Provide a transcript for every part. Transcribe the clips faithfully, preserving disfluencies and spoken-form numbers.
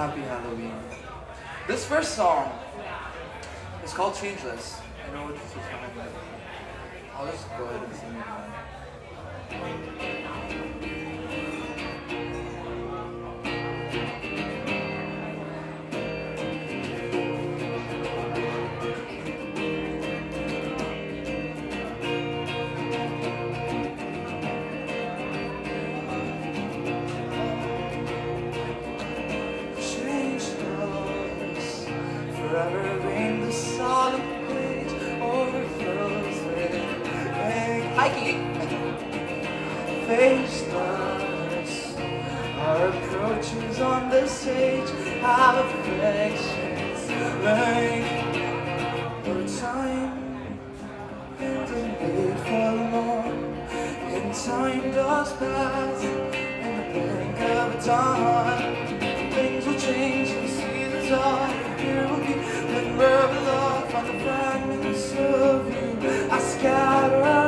Happy Halloween. This first song is called Changeless. I know what this is coming with. I'll just go ahead and sing it now. Faceless, our approaches on the stage have affections like no time and the need for more. And time does pass in the blink of a dawn. Things will change and seasons are. Here will be memorable love on the fragments of you I scatter.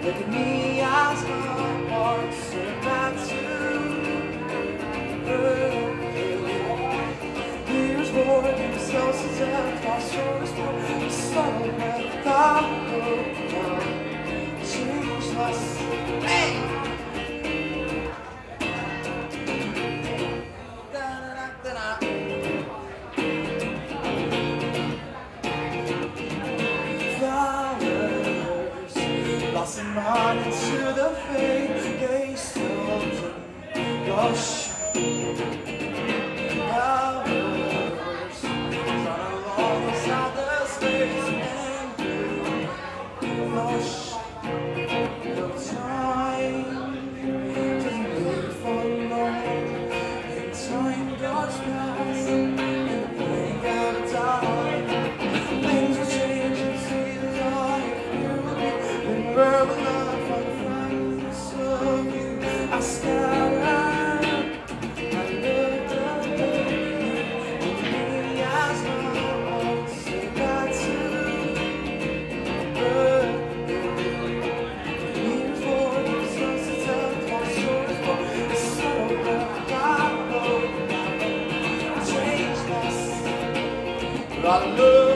Look at me as my heart sent back to you. Here's war and the solstice and my shores were the sun without hope. Changeless. Hey! Blossom on into the fade, gay soldier rush. Hours run along inside the space and you rush. No time to live for long, and time does pass in the blink of dawn. Things will change and seasons are here will be remembered. I love